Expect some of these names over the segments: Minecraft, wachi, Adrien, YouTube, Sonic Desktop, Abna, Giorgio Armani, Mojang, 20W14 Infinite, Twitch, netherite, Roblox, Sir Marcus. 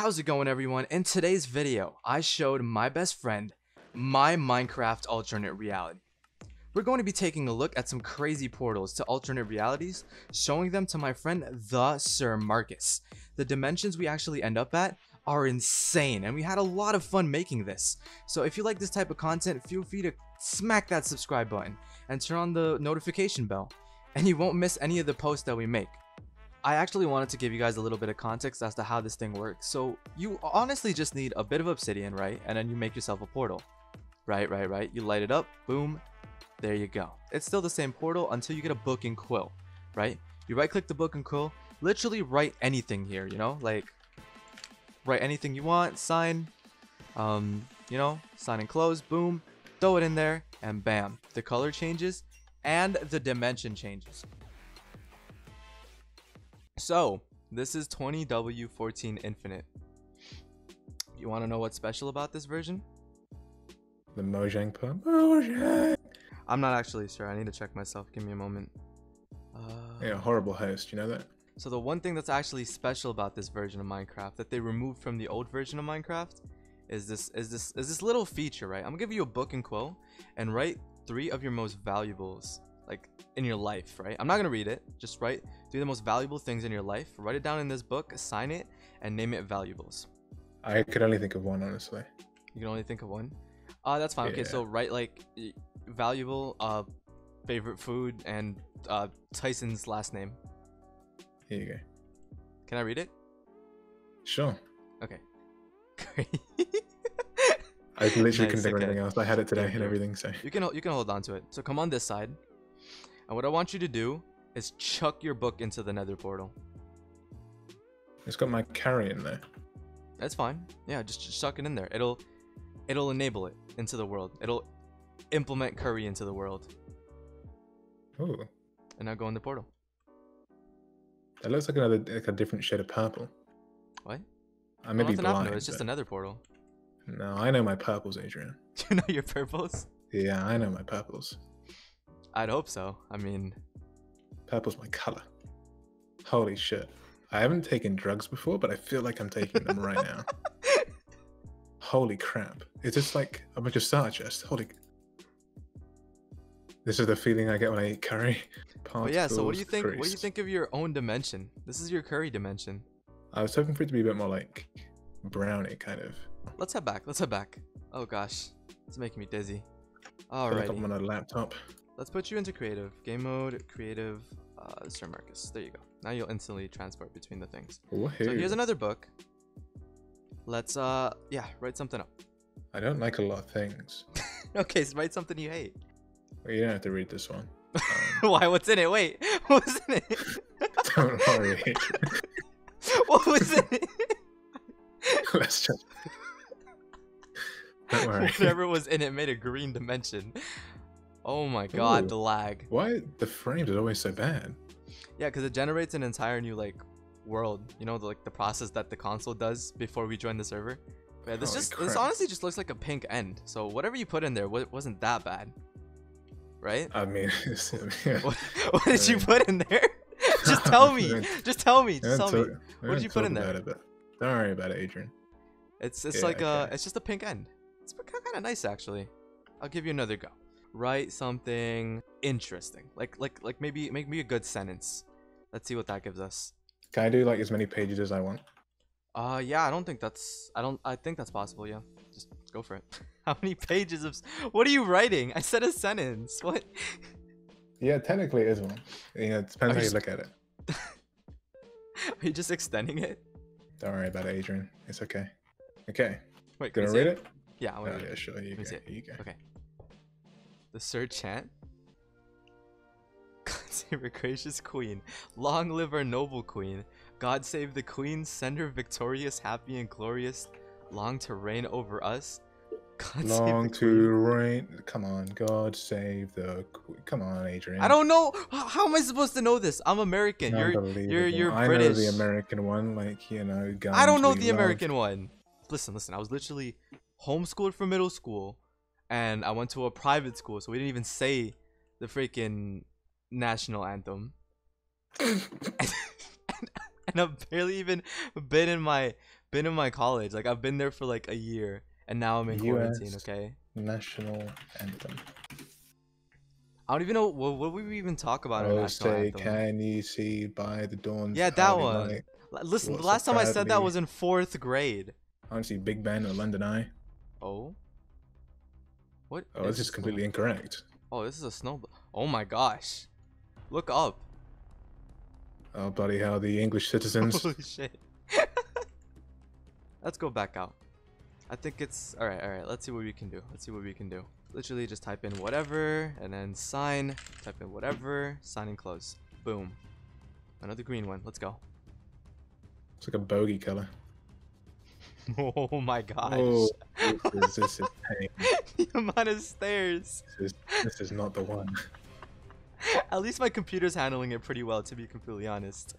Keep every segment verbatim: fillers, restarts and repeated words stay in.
How's it going, everyone? In today's video, I showed my best friend my Minecraft alternate reality. We're going to be taking a look at some crazy portals to alternate realities, showing them to my friend the Sir Marcus. The dimensions we actually end up at are insane, and we had a lot of fun making this. So if you like this type of content, feel free to smack that subscribe button and turn on the notification bell, and you won't miss any of the posts that we make. I actually wanted to give you guys a little bit of context as to how this thing works. So you honestly just need a bit of obsidian, right? And then you make yourself a portal. Right, right, right. You light it up. Boom. There you go. It's still the same portal until you get a book and quill, right? You right click the book and quill. Literally write anything here, you know? Like, write anything you want. Sign, um, you know, sign and close. Boom. Throw it in there. And bam. The color changes and the dimension changes. So, this is twenty W fourteen Infinite. You want to know what's special about this version? The Mojang pump. Mojang! I'm not actually sure. I need to check myself. Give me a moment. Uh, yeah, horrible host. You know that? So the one thing that's actually special about this version of Minecraft that they removed from the old version of Minecraft is this is this, is this little feature, right? I'm going to give you a book and quote and write three of your most valuables. Like in your life, right? I'm not gonna read it. Just write do the most valuable things in your life. Write it down in this book, sign it, and name it valuables. I could only think of one, honestly. You can only think of one? Uh, that's fine. Yeah. Okay, so write like valuable, uh, favorite food, and uh, Tyson's last name. Here you go. Can I read it? Sure. Okay. Great. I literally nice, couldn't think of anything else. I had it today and everything, so you can you can hold on to it. So come on this side. And what I want you to do is chuck your book into the nether portal. It's got my carry in there. That's fine. Yeah, just, just chuck it in there. It'll it'll enable it into the world. It'll implement curry into the world. Ooh. And now go in the portal. That looks like another like a different shade of purple. What? I may well, be blind. It. It's just another portal. No, I know my purples, Adrian. You know your purples? Yeah, I know my purples. I'd hope so. I mean, purple's my color. Holy shit. I haven't taken drugs before, but I feel like I'm taking them right now. Holy crap. It's just like a bunch of starter chests. Holy. This is the feeling I get when I eat curry. Particles, oh yeah, so what do you think creased. What do you think of your own dimension? This is your curry dimension. I was hoping for it to be a bit more like brownie kind of. Let's head back. Let's head back. Oh gosh. It's making me dizzy. All right. Like I'm on a laptop. Let's put you into creative. Game mode, creative, uh, Sir Marcus. There you go. Now you'll instantly transport between the things. Woohoo. So here's another book. Let's, uh, yeah, write something up. I don't like a lot of things. Okay, so write something you hate. Well, you don't have to read this one. Um, Why? What's in it? Wait, what was in it? Don't worry. What was in it? Let's just... Don't worry. Whatever was in it made a green dimension. Oh my god, ooh, the lag. Why the frames are always so bad? Yeah, because it generates an entire new like world. You know, the, like the process that the console does before we join the server. Yeah, this Holy just crap. This honestly just looks like a pink end. So whatever you put in there wasn't that bad, right? I mean, yeah. what, what did I mean, you put in there? Just tell me. Just tell me. Just tell me. Talk, what did you put in there? It, don't worry about it, Adrian. It's it's yeah, like okay. a it's just a pink end. It's kind of nice actually. I'll give you another go. Write something interesting, like like like maybe make me a good sentence. Let's see what that gives us. Can I do like as many pages as I want? Uh yeah, I don't think that's I don't I think that's possible. Yeah, just go for it. How many pages of what are you writing? I said a sentence. What? Yeah, technically it is one. You know, it depends how you look at it. Are you just extending it? Don't worry about it, Adrian. It's okay. Okay. Wait, gonna read it? Yeah, I want to read it. Yeah, sure. You go. You go. Okay. The Sir Chant. God save her gracious queen. Long live our noble queen. God save the queen. Send her victorious, happy, and glorious. Long to reign over us. God long save to reign. Come on, God save the queen. Come on, Adrian. I don't know. How am I supposed to know this? I'm American. You're you're you're I British. I know the American one, like you know. I don't know the love. American one. Listen, listen. I was literally homeschooled from middle school. And I went to a private school, so we didn't even say the freaking national anthem. and, and, and I've barely even been in my been in my college. Like, I've been there for like a year, and now I'm in quarantine. Okay. National anthem. I don't even know what, what would we even talk about. Oh, say, can you see by the dawn? Yeah, that one. Light. Listen, What's the last time I said that was in fourth grade. Honestly, Big Ben or London Eye. Oh. What? Oh, this is completely incorrect. Oh, this is a snowball. Oh my gosh. Look up. Oh, bloody hell, the English citizens. Holy shit. Let's go back out. I think it's... Alright, alright. Let's see what we can do. Let's see what we can do. Literally just type in whatever, and then sign. Type in whatever, sign and close. Boom. Another green one. Let's go. It's like a bogey color. Oh my gosh. Oh, this is, this is pain. The amount of stairs. This is, this is not the one. At least my computer's handling it pretty well, to be completely honest.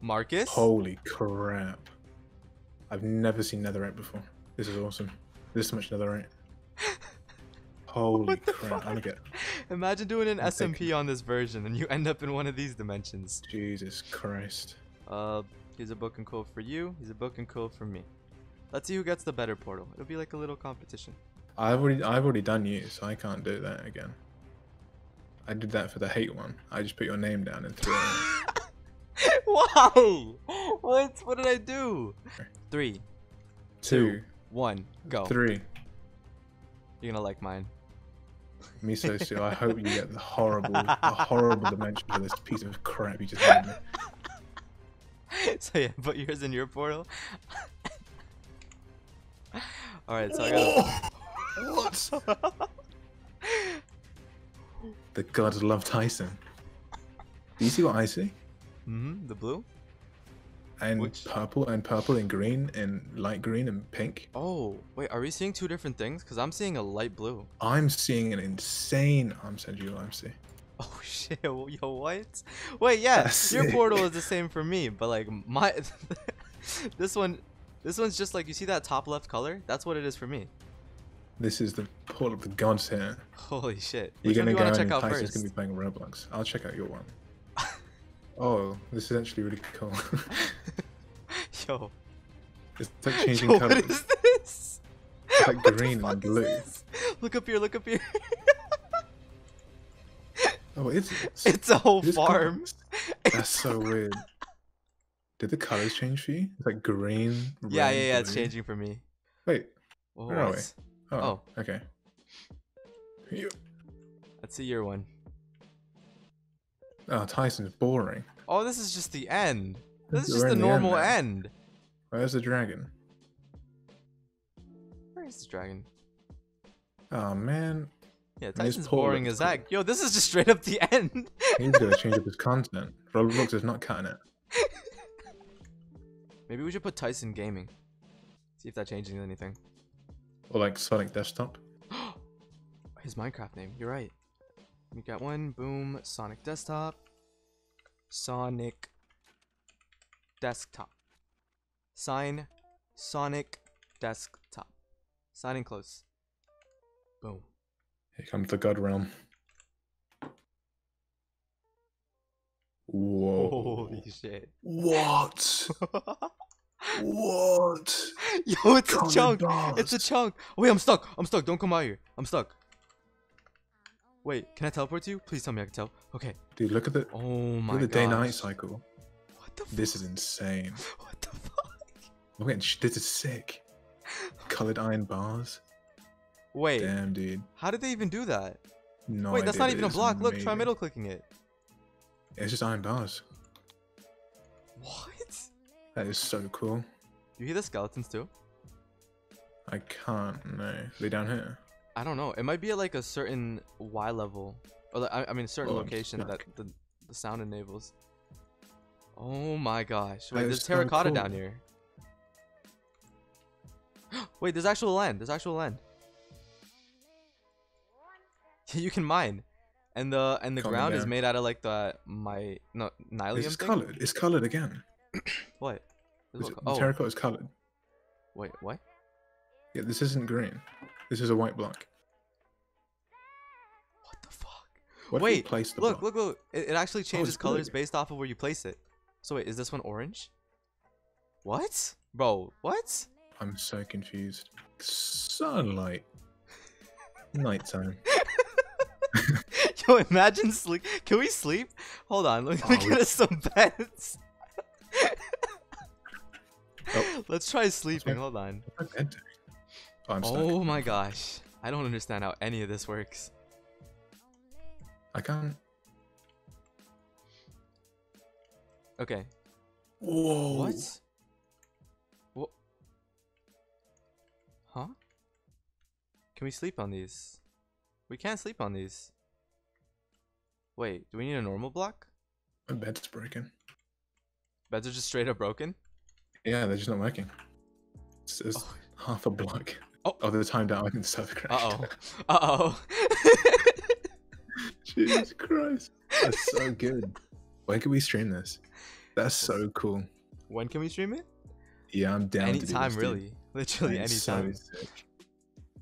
Marcus? Holy crap. I've never seen netherite before. This is awesome. This much netherite. Holy crap. I'm get... Imagine doing an I'm S M P thinking. on this version and you end up in one of these dimensions. Jesus Christ. Uh, here's a book and code for you. Here's a book and code for me. Let's see who gets the better portal. It'll be like a little competition. I've already, I've already done you, so I can't do that again. I did that for the hate one. I just put your name down and threw it. Wow! What? What did I do? Three, two, two one, go. Three. You're gonna like mine. Me so soon. I hope you get the horrible, the horrible dimension for this piece of crap you just made me. So yeah, put yours in your portal. All right, so I got. What? The gods love Tyson. Do you see what I see? Mm-hmm, the blue. And Which? purple and purple and green and light green and pink. Oh, wait, are we seeing two different things? Because I'm seeing a light blue. I'm seeing an insane U M C. Oh, shit. Yo, what? Wait, yeah, That's your sick. portal is the same for me, but like my... this one, this one's just like, you see that top left color? That's what it is for me. This is the portal of the gods here. Holy shit. You're going to go check out Tyson's going to be playing Roblox. I'll check out your one. Oh, this is actually really cool. Yo. It's like changing Yo, colors. What is this? It's like what green and blue. Look up here, look up here. Oh, it's it? It's a whole it farm. That's so weird. Did the colors change for you? It's like green, red, Yeah, yeah, yeah, blue. It's changing for me. Wait, oh, where are we? Oh, oh, okay. You. Let's see your one. Oh, Tyson's boring. Oh, this is just the end. This is just the normal end. Where's the dragon? Where is the dragon? Oh, man. Yeah, Tyson's boring as that. Yo, this is just straight up the end. He's gonna change up his content. Roblox is not cutting it. Maybe we should put Tyson Gaming. See if that changes anything. Or like Sonic Desktop. His Minecraft name. You're right. We got one. Boom. Sonic Desktop. Sonic Desktop. Sign. Sonic Desktop. Sign and close. Boom. Here comes the God Realm. Whoa. Holy shit. What? What? Yo, it's God a chunk. Does. It's a chunk. Wait, I'm stuck. I'm stuck. Don't come out here. I'm stuck. Wait, can I teleport to you? Please tell me I can tell. Okay. Dude, look at the oh my look at the day-night cycle. What the? This fuck? is insane. What the fuck? Look at this is sick. Colored iron bars. Wait. Damn, dude. How did they even do that? No. Wait, that's not even a block. Amazing. Look, try middle clicking it. It's just iron bars. What? That is so cool. You hear the skeletons too? I can't. No, they down here. I don't know. It might be at like a certain Y level, or like, I, I mean, a certain oh, location that the, the sound enables. Oh my gosh! Wait, that there's terracotta so cool. down here. Wait, there's actual land. There's actual land. You can mine, and the and the Coming ground down. is made out of like the my no nylium. It's thing? colored. It's colored again. What? This is, oh. Terracotta is colored. Wait, what? Yeah, this isn't green. This is a white block. What the fuck? What wait, place the look, block? look, look. It, it actually changes oh, colors based off of where you place it. So wait, is this one orange? What? Bro, what? I'm so confused. Sunlight. Nighttime. Yo, imagine sleep. Can we sleep? Hold on, let me, oh, let me get us some beds. Oh. Let's try sleeping. Hold on. Oh, I'm stuck. Oh my gosh. I don't understand how any of this works. I can't. Okay. Whoa. What? What? Huh? Can we sleep on these? We can't sleep on these. Wait, do we need a normal block? My bed's broken. Beds are just straight up broken? Yeah, they're just not working. It's, it's oh. half a block. Oh, oh the time down, I can server crash. Uh-oh. Uh-oh. Jesus Christ. That's so good. When can we stream this? That's so cool. When can we stream it? Yeah, I'm down anytime, to do this, really. Dude. Literally anytime. So sick.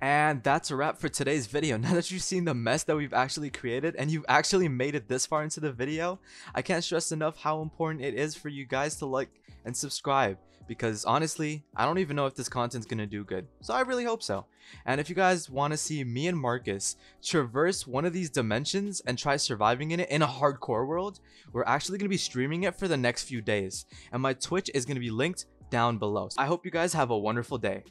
And that's a wrap for today's video. Now that you've seen the mess that we've actually created and you've actually made it this far into the video, I can't stress enough how important it is for you guys to like and subscribe, because honestly, I don't even know if this content's gonna do good, so I really hope so. And if you guys want to see me and Marcus traverse one of these dimensions and try surviving in it in a hardcore world, we're actually gonna be streaming it for the next few days, and my Twitch is gonna be linked down below. So I hope you guys have a wonderful day.